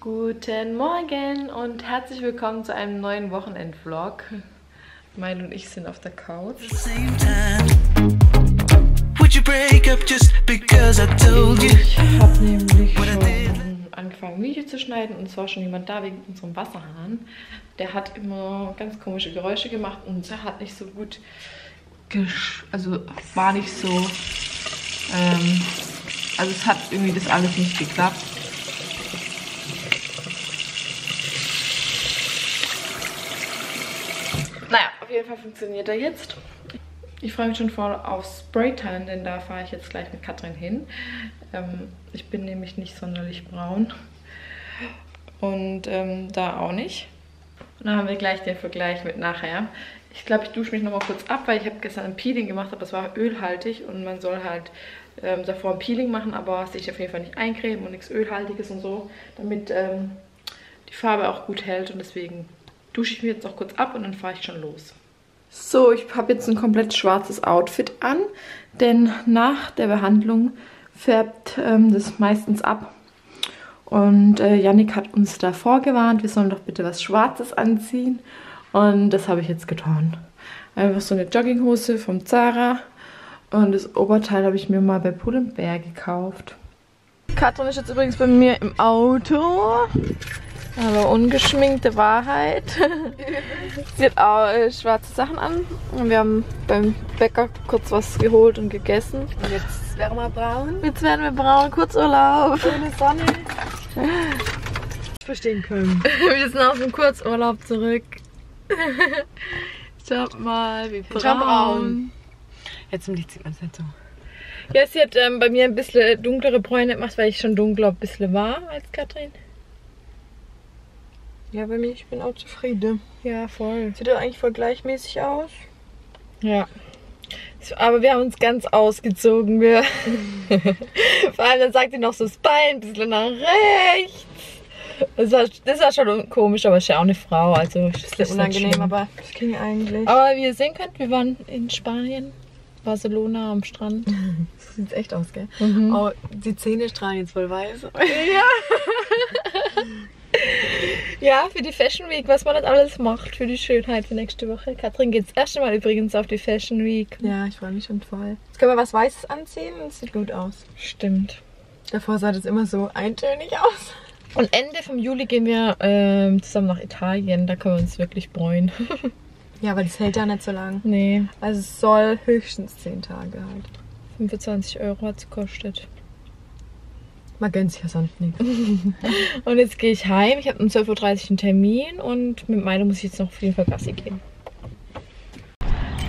Guten Morgen und herzlich willkommen zu einem neuen Wochenendvlog. Milo und ich sind auf der Couch. Ich habe nämlich schon angefangen, Video zu schneiden und es war schon jemand da wegen unserem Wasserhahn. Der hat immer ganz komische Geräusche gemacht und er hat nicht so gut, also war nicht so, also es hat irgendwie das alles nicht geklappt. Naja, auf jeden Fall funktioniert er jetzt. Ich freue mich schon voll auf Spraytan, denn da fahre ich jetzt gleich mit Katrin hin. Ich bin nämlich nicht sonderlich braun und da auch nicht. Und dann haben wir gleich den Vergleich mit nachher. Ich glaube, ich dusche mich nochmal kurz ab, weil ich habe gestern ein Peeling gemacht, aber es war ölhaltig und man soll halt davor ein Peeling machen, aber sich auf jeden Fall nicht eincremen und nichts Ölhaltiges und so, damit die Farbe auch gut hält und deswegen dusche ich mich jetzt noch kurz ab und dann fahre ich schon los. So, ich habe jetzt ein komplett schwarzes Outfit an, denn nach der Behandlung färbt das meistens ab. Und Yannick hat uns davor gewarnt, wir sollen doch bitte was Schwarzes anziehen. Und das habe ich jetzt getan. Einfach so eine Jogginghose vom Zara. Und das Oberteil habe ich mir mal bei Pull&Bear gekauft. Katrin ist jetzt übrigens bei mir im Auto. Aber ungeschminkte Wahrheit. Sie hat auch schwarze Sachen an. Und wir haben beim Bäcker kurz was geholt und gegessen. Und jetzt werden wir braun. Jetzt werden wir braun. Kurzurlaub. Schöne Sonne. Verstehen können. Wir sind aus dem Kurzurlaub zurück. Schaut mal, wie braun. Jetzt zum Licht sieht man es nicht so. Ja, sie hat bei mir ein bisschen dunklere Bräune gemacht, weil ich schon dunkler ein bisschen war als Katrin. Ja, bei mir, ich bin auch zufrieden. Ja, voll. Sieht doch eigentlich voll gleichmäßig aus. Ja. Aber wir haben uns ganz ausgezogen. Wir Vor allem, dann sagt sie noch so das Bein ein bisschen nach rechts. Das war schon komisch, aber ist ja auch eine Frau. Also ist unangenehm, aber das ging eigentlich. Aber wie ihr sehen könnt, wir waren in Spanien, Barcelona am Strand. Das sieht echt aus, gell? Mhm. Oh, die Zähne strahlen jetzt voll weiß. Ja. Ja, für die Fashion Week, was man dann alles macht für die Schönheit für nächste Woche. Katrin geht das erste Mal übrigens auf die Fashion Week. Ja, ich freue mich schon voll. Jetzt können wir was Weißes anziehen und es sieht gut aus. Stimmt. Davor sah das immer so eintönig aus. Und Ende vom Juli gehen wir zusammen nach Italien, da können wir uns wirklich bräuen. Ja, aber das hält ja nicht so lang. Nee. Also es soll höchstens 10 Tage halt. 25 € hat es gekostet. Man gönnt sich ja sonst nichts. Und jetzt gehe ich heim. Ich habe um 12:30 Uhr einen Termin und mit Milo muss ich jetzt noch auf jeden Fall Gassi gehen.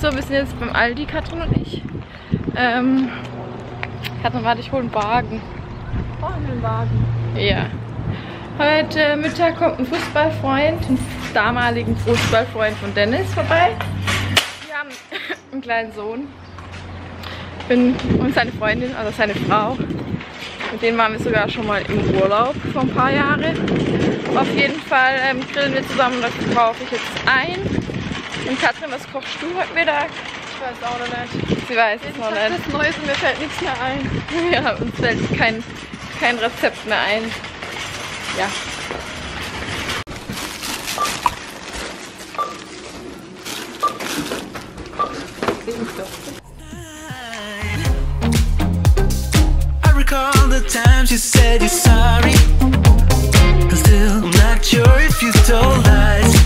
So, wir sind jetzt beim Aldi, Katrin und ich. Katrin, warte, ich hole einen Wagen. Oh, einen Wagen. Ja. Heute Mittag kommt ein Fußballfreund, ein damaligen Fußballfreund von Dennis vorbei. Wir haben einen kleinen Sohn. Und seine Freundin, also seine Frau. Mit denen waren wir sogar schon mal im Urlaub vor ein paar Jahren. Auf jeden Fall grillen wir zusammen, das brauche ich jetzt ein. Und Katrin, was kochst du heute Mittag? Ich weiß auch noch nicht. Sie weiß es noch nicht. Das Neues und mir fällt nichts mehr ein. Ja, uns fällt kein Rezept mehr ein. Ja. You said you're sorry. I'm still not sure if you told lies.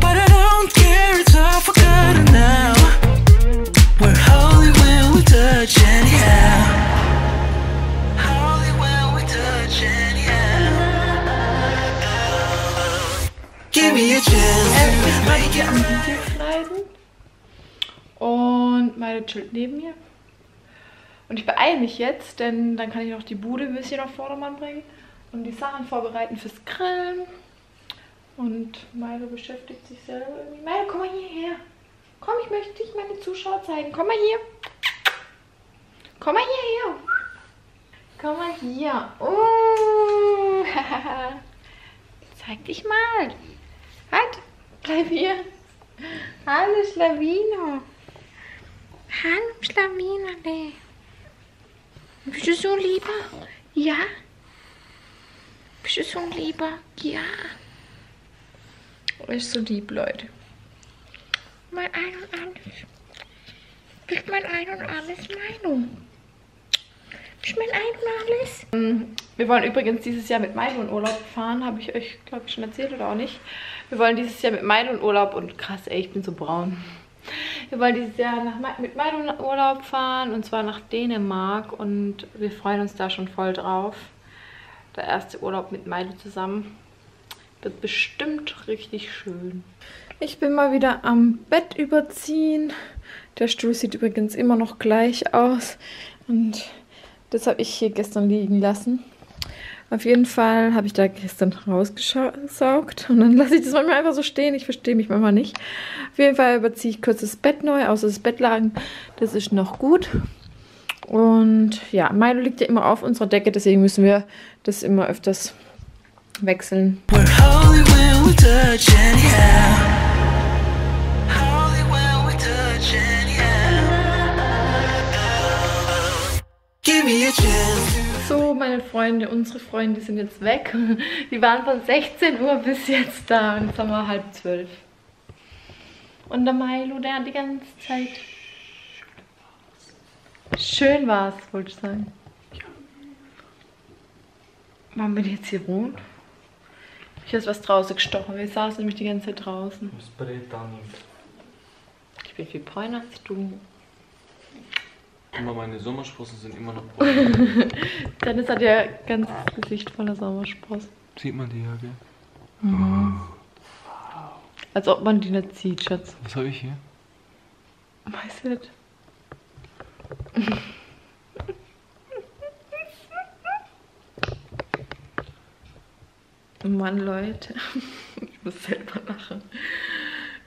But I don't care, it's all forgotten now. We're holy when we touch anyhow. Holy when we touch anyhow. Give me a chance. Make it schneiden. Und meine chillt neben mir. Und ich beeile mich jetzt, denn dann kann ich noch die Bude ein bisschen auf Vordermann bringen und die Sachen vorbereiten fürs Grillen. Und Milo beschäftigt sich selber irgendwie. Milo, komm mal hierher. Komm, ich möchte dich meine Zuschauer zeigen. Komm mal hier. Komm mal hierher. Komm mal hier. Oh. Zeig dich mal. Halt. Bleib hier. Hallo, Schlawino. Hallo, Schlawino. Bist du so lieber? Ja? Küssung lieber. Ja. Ist so lieb, Leute. Mein Ein und Alles. Bist mein Ein und Alles, Milo. Bist mein Ein und Alles. Wir wollen übrigens dieses Jahr mit Milo in Urlaub fahren. Habe ich euch, glaube ich, schon erzählt oder auch nicht. Wir wollen dieses Jahr mit Milo in Urlaub. Und krass, ey, ich bin so braun. Wir wollen dieses Jahr mit Milo in Urlaub fahren. Und zwar nach Dänemark. Und wir freuen uns da schon voll drauf. Der erste Urlaub mit Milo zusammen. Wird bestimmt richtig schön. Ich bin mal wieder am Bett überziehen. Der Stuhl sieht übrigens immer noch gleich aus. Und das habe ich hier gestern liegen lassen. Auf jeden Fall habe ich da gestern rausgesaugt. Und dann lasse ich das manchmal einfach so stehen. Ich verstehe mich manchmal nicht. Auf jeden Fall überziehe ich kurz das Bett neu, außer das Bettlaken. Das ist noch gut. Und ja, Milo liegt ja immer auf unserer Decke. Deswegen müssen wir das immer öfters wechseln. So, meine Freunde, unsere Freunde sind jetzt weg. Die waren von 16 Uhr bis jetzt da und jetzt haben wir 11:30. Und der Milo, der hat die ganze Zeit... Schön war's, wollte ich sagen. Warum bin ich jetzt hier wohnt? Hier ist was draußen gestochen. Wir saßen nämlich die ganze Zeit draußen. Ich bin viel bräuner als du. Immer meine Sommersprossen sind immer noch bräuner. Dennis hat ja ganz Gesicht voller Sommersprossen. Sieht man die ja, gell? Mhm. Wow. Als ob man die nicht sieht, Schatz. Was habe ich hier? Weiß nicht. Mann, Leute. Ich muss selber lachen.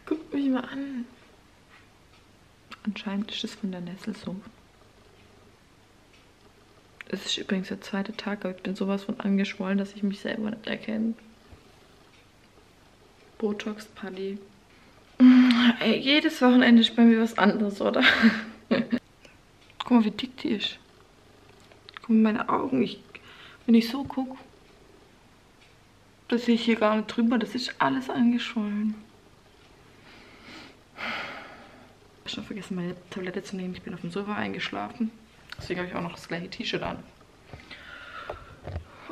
Guckt mich mal an. Anscheinend ist es von der Nessel so. Es ist übrigens der zweite Tag, aber ich bin sowas von angeschwollen, dass ich mich selber nicht erkenne. Botox-Paddy. Ey, jedes Wochenende ist bei mir was anderes, oder? Guck mal, wie dick die ist. Guck mal, meine Augen. Wenn ich so gucke, das sehe ich hier gar nicht drüber. Das ist alles angeschwollen. Ich habe vergessen, meine Tablette zu nehmen. Ich bin auf dem Sofa eingeschlafen. Deswegen habe ich auch noch das gleiche T-Shirt an.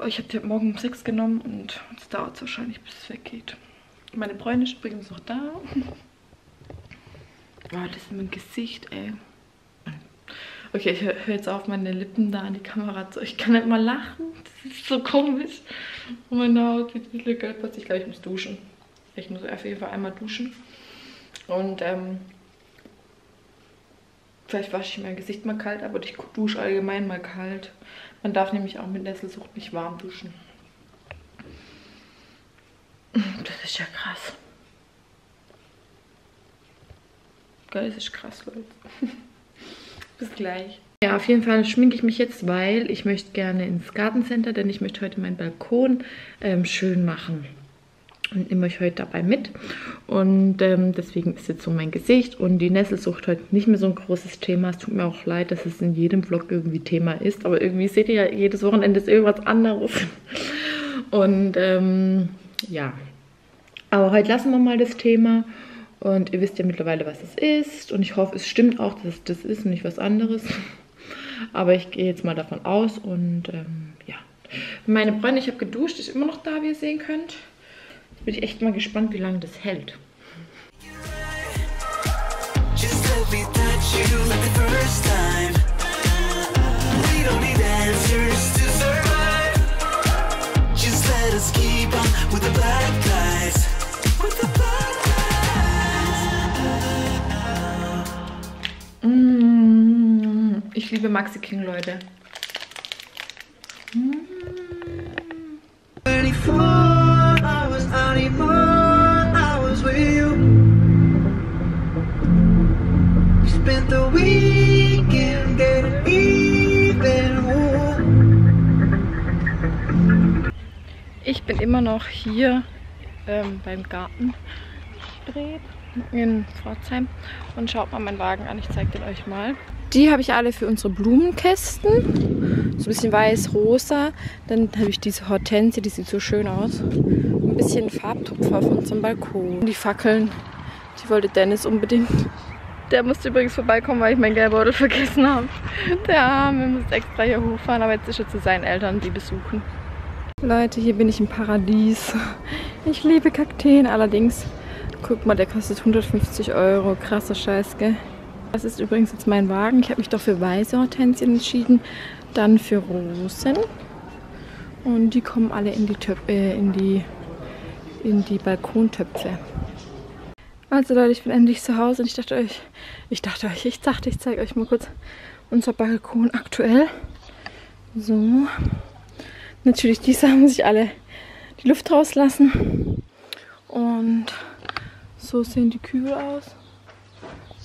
Ich habe die heute Morgen um 6 genommen und es dauert wahrscheinlich, bis es weggeht. Meine Freundin ist übrigens noch da. Oh, das ist mein Gesicht, ey. Okay, ich höre jetzt auf, meine Lippen da an die Kamera zu. Ich kann nicht mal lachen. Das ist so komisch. Und meine Haut wird wieder gelb. Plötzlich, glaube ich, muss duschen. Ich muss auf jeden Fall einmal duschen. Und vielleicht wasche ich mein Gesicht mal kalt, aber ich dusche allgemein mal kalt. Man darf nämlich auch mit Nesselsucht nicht warm duschen. Das ist ja krass. Geil, das ist krass, Leute. Bis gleich. Ja, auf jeden Fall schminke ich mich jetzt, weil ich möchte gerne ins Gartencenter, denn ich möchte heute meinen Balkon schön machen. Und nehme euch heute dabei mit. Und deswegen ist jetzt so mein Gesicht und die Nesselsucht heute nicht mehr so ein großes Thema. Es tut mir auch leid, dass es in jedem Vlog irgendwie Thema ist. Aber irgendwie seht ihr ja, jedes Wochenende ist irgendwas anderes. Und ja. Aber heute lassen wir mal das Thema. Und ihr wisst ja mittlerweile, was es ist. Und ich hoffe, es stimmt auch, dass es das ist und nicht was anderes. Aber ich gehe jetzt mal davon aus. Und ja. Meine Freundin, ich habe geduscht, ist immer noch da, wie ihr sehen könnt. Jetzt bin ich echt mal gespannt, wie lange das hält. Ich liebe Maxi King, Leute. Ich bin immer noch hier beim Garten gedreht. In Pforzheim. Und schaut mal meinen Wagen an, ich zeige den euch mal. Die habe ich alle für unsere Blumenkästen. so ein bisschen weiß-rosa. Dann habe ich diese Hortensie, die sieht so schön aus. Ein bisschen Farbtupfer von unserem Balkon. Und die Fackeln, die wollte Dennis unbedingt. Der musste übrigens vorbeikommen, weil ich meinen Geldbeutel vergessen habe. Der Arme musste extra hier hochfahren, aber jetzt ist er zu seinen Eltern, die besuchen. Leute, hier bin ich im Paradies. Ich liebe Kakteen allerdings. Guck mal, der kostet 150 Euro. Krasser Scheiß, gell? Das ist übrigens jetzt mein Wagen. Ich habe mich doch für weiße Hortensien entschieden, dann für Rosen. Und die kommen alle in die Balkontöpfe. Also Leute, ich bin endlich zu Hause und ich zeige euch mal kurz unser Balkon aktuell. So. Natürlich, die Sachen muss ich alle die Luft rauslassen. Und so sehen die Kübel aus.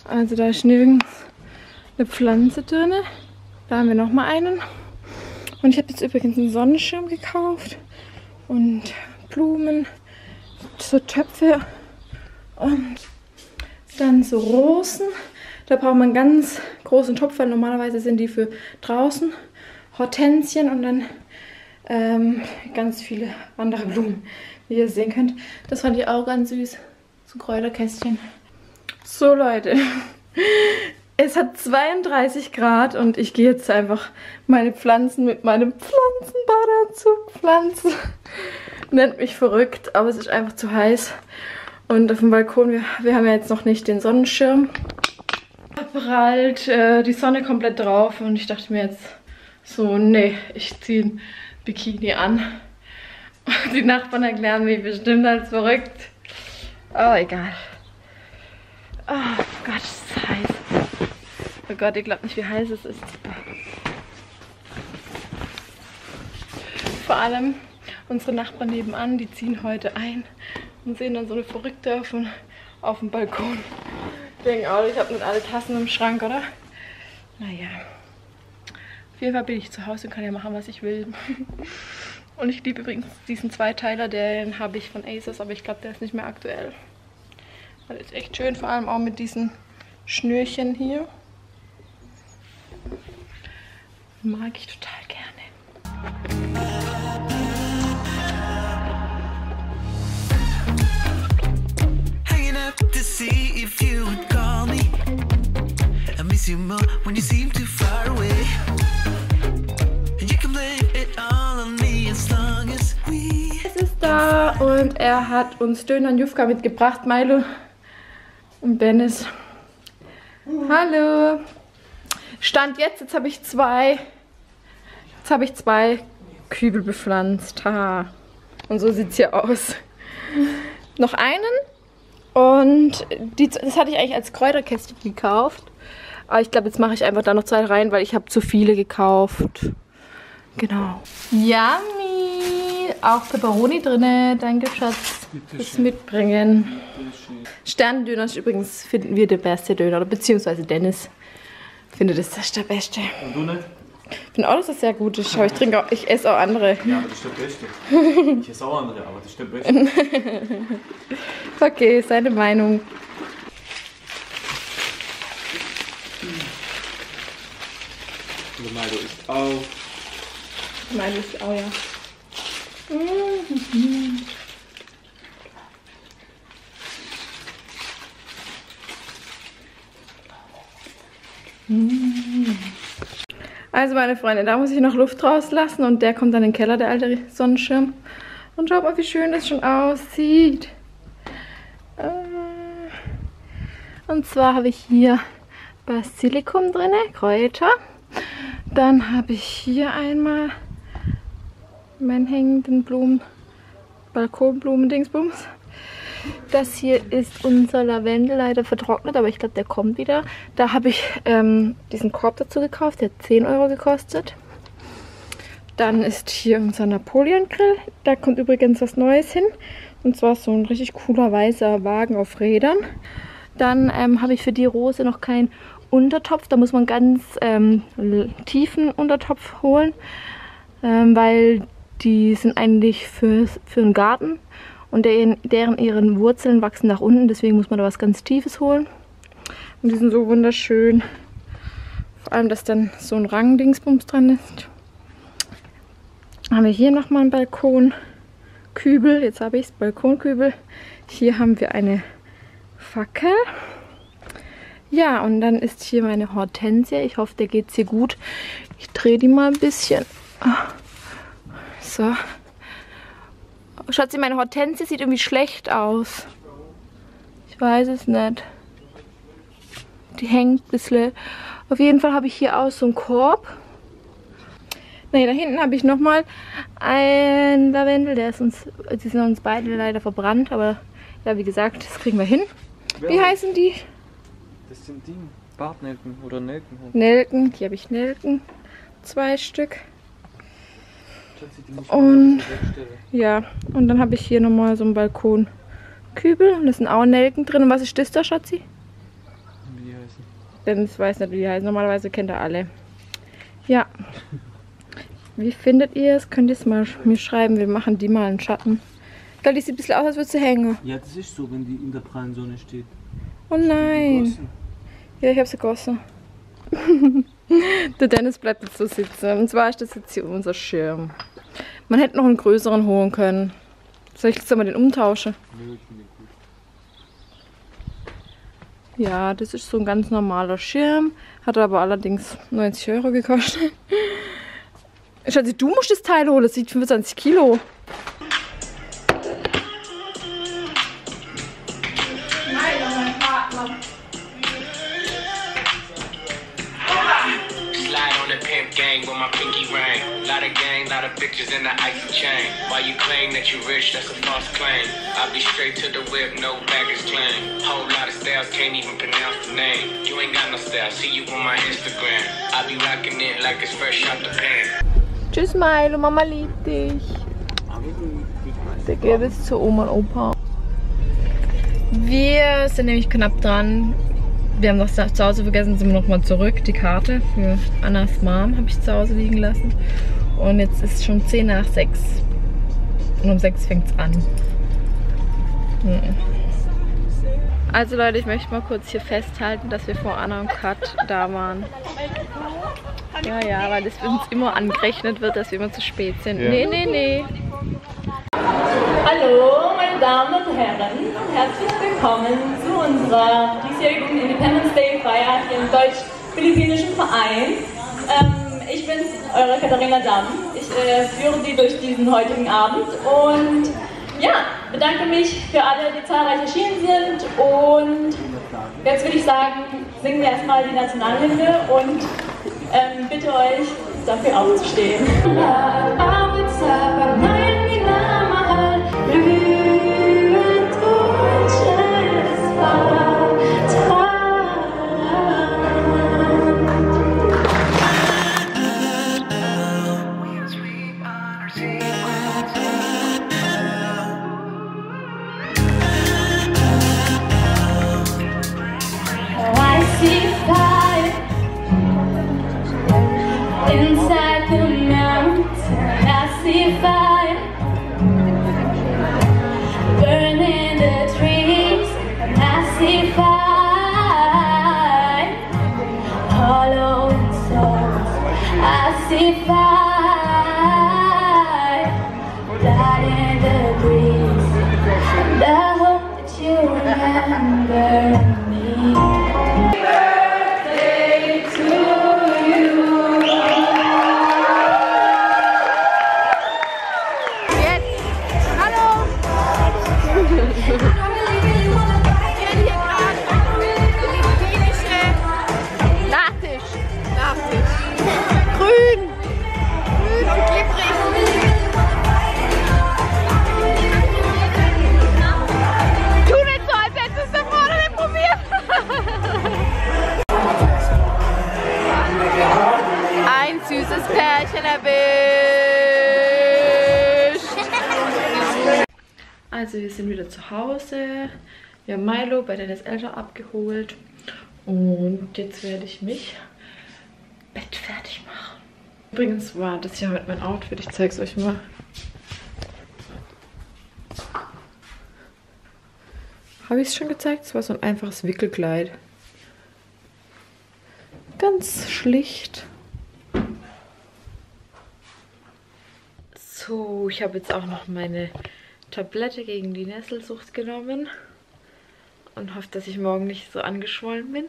Also da ist nirgends eine Pflanze drin. Da haben wir nochmal einen. Und ich habe jetzt übrigens einen Sonnenschirm gekauft. Und Blumen, so Töpfe. Und dann so Rosen. Da braucht man einen ganz großen Topf, weil normalerweise sind die für draußen. Hortensien und dann ganz viele andere Blumen, wie ihr sehen könnt. Das fand ich auch ganz süß. So Kräuterkästchen. So Leute, es hat 32 Grad und ich gehe jetzt einfach meine Pflanzen mit meinem Pflanzenbadeanzug pflanzen. Nennt mich verrückt, aber es ist einfach zu heiß. Und auf dem Balkon, wir haben ja jetzt noch nicht den Sonnenschirm. Da prallt die Sonne komplett drauf und ich dachte mir jetzt so, nee, ich ziehe ein Bikini an. Und die Nachbarn erklären mich bestimmt als verrückt. Aber egal. Oh Gott, ist das heiß. Oh Gott, ihr glaubt nicht, wie heiß es ist. Vor allem unsere Nachbarn nebenan, die ziehen heute ein. Und sehen dann so eine Verrückte auf dem Balkon. Denken, oh, ich habe nicht alle Tassen im Schrank, oder? Naja. Auf jeden Fall bin ich zu Hause und kann ja machen, was ich will. Und ich liebe übrigens diesen Zweiteiler, den habe ich von Asos, aber ich glaube, der ist nicht mehr aktuell. Weil der ist echt schön, vor allem auch mit diesen Schnürchen hier. Mag ich total gerne. To see if you would call me. I miss you more when you seem too far away. You can blame it all on me as long as we. Es ist da und er hat uns Döner und Jufka mitgebracht, Milo und Dennis. Hallo. Stand jetzt habe ich zwei Kübel bepflanzt. Haha. Und so sieht's hier aus. Noch einen. Und das hatte ich eigentlich als Kräuterkästchen gekauft. Aber ich glaube, jetzt mache ich einfach da noch zwei rein, weil ich habe zu viele gekauft. Genau. Yummy! Auch Peperoni drinne. Danke, Schatz. Fürs Mitbringen. Sterndöner ist übrigens, finden wir, der beste Döner. Oder beziehungsweise Dennis findet, das ist der beste. Und du nicht? Ich finde auch, dass das sehr gut ist. Aber ich esse auch andere. Ja, aber das ist der Beste. Ich esse auch andere, aber das ist der Beste. Okay, seine Meinung. Der Milo ist auch. Der Milo ist auch, ja. Mhm. Mhm. Also meine Freunde, da muss ich noch Luft rauslassen und der kommt dann in den Keller, der alte Sonnenschirm. Und schaut mal, wie schön das schon aussieht. Und zwar habe ich hier Basilikum drin, Kräuter. Dann habe ich hier einmal meinen hängenden Blumen, Balkonblumen-Dingsbums. Das hier ist unser Lavendel, leider vertrocknet, aber ich glaube, der kommt wieder. Da habe ich diesen Korb dazu gekauft, der hat 10 Euro gekostet. Dann ist hier unser Napoleon-Grill. Da kommt übrigens was Neues hin. Und zwar so ein richtig cooler weißer Wagen auf Rädern. Dann habe ich für die Rose noch keinen Untertopf. Da muss man ganz tiefen Untertopf holen, weil die sind eigentlich für den Garten. Und deren Wurzeln wachsen nach unten, deswegen muss man da was ganz Tiefes holen. Und die sind so wunderschön. Vor allem, dass dann so ein Rangdingsbums dran ist. haben wir hier nochmal einen Balkonkübel. Jetzt habe ich es, Balkonkübel. Hier haben wir eine Fackel. Ja, und dann ist hier meine Hortensie. Ich hoffe, der geht sie gut. Ich drehe die mal ein bisschen. So. Schaut sie, meine Hortensie sieht irgendwie schlecht aus. Ich weiß es nicht. Die hängt ein bisschen. Auf jeden Fall habe ich hier auch so einen Korb. Ne, da hinten habe ich nochmal einen Lavendel. Die sind uns beide leider verbrannt. Aber ja, wie gesagt, das kriegen wir hin. Wie heißen die? Das sind die Bartnelken oder Nelken. Nelken, hier habe ich Nelken. 2 Stück. Und ja, und dann habe ich hier nochmal so einen Balkonkübel. Und da sind auch Nelken drin. Und was ist das da, Schatzi? Wie die heißen. Dennis weiß nicht, wie die heißen. Normalerweise kennt er alle. Ja. Wie findet ihr es? Könnt ihr es mal mir schreiben? Wir machen die mal einen Schatten. Ich glaube, die sieht ein bisschen aus, als würde sie hängen. Ja, das ist so, wenn die in der prallen Sonne steht. Oh nein. Ja, ich habe sie gegossen. Der Dennis bleibt jetzt so sitzen. Und zwar ist das jetzt hier unser Schirm. Man hätte noch einen größeren holen können. Soll ich jetzt mal den umtauschen? Nee, ich finde den gut. Ja, das ist so ein ganz normaler Schirm. Hat aber allerdings 90 € gekostet. Schatzi, du musst das Teil holen. Das wiegt 25 Kilo. Tschüss Milo, Mama liebt dich. Der geht jetzt zu Oma und Opa. Wir sind nämlich knapp dran. Wir haben das zu Hause vergessen, sind wir nochmal zurück. Die Karte für Annas Mom habe ich zu Hause liegen lassen. Und jetzt ist schon 10 nach 6. Und um 6 fängt es an. Also Leute, ich möchte mal kurz hier festhalten, dass wir vor Anna und Kat da waren. Ja, ja, weil es uns immer angerechnet wird, dass wir immer zu spät sind. Ja. Nee, nee, nee. Hallo, meine Damen und Herren, und herzlich willkommen zu unserer diesjährigen Independence Day Feier hier im Deutsch-Philippinischen Verein. Ich bin eure Katharina Damm. Ich führe Sie durch diesen heutigen Abend und ja, bedanke mich für alle, die zahlreich erschienen sind. Und jetzt würde ich sagen, singen wir erstmal die Nationalhymne und bitte euch, dafür aufzustehen. Also wir sind wieder zu Hause. Wir haben Milo bei Dennis Eltern abgeholt. Und jetzt werde ich mich Bett fertig machen. Übrigens war das hier mit meinem Outfit. Ich zeige es euch mal. Habe ich es schon gezeigt? Es war so ein einfaches Wickelkleid. Ganz schlicht. Oh, ich habe jetzt auch noch meine Tablette gegen die Nesselsucht genommen und hoffe, dass ich morgen nicht so angeschwollen bin.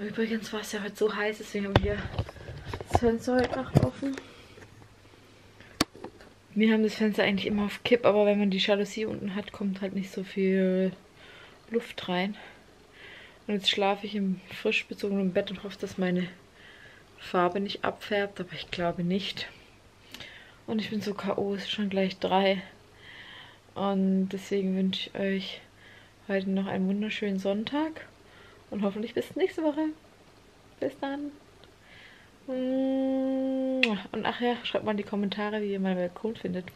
Übrigens war es ja heute so heiß, deswegen haben wir das Fenster heute noch offen. Wir haben das Fenster eigentlich immer auf Kipp, aber wenn man die Jalousie unten hat, kommt halt nicht so viel Luft rein. Und jetzt schlafe ich im frisch bezogenen Bett und hoffe, dass meine Farbe nicht abfärbt, aber ich glaube nicht. Und ich bin so K.O., es ist schon gleich 3. Und deswegen wünsche ich euch heute noch einen wunderschönen Sonntag. Und hoffentlich bis nächste Woche. Bis dann. Und ach ja, schreibt mal in die Kommentare, wie ihr meinen Balkon findet.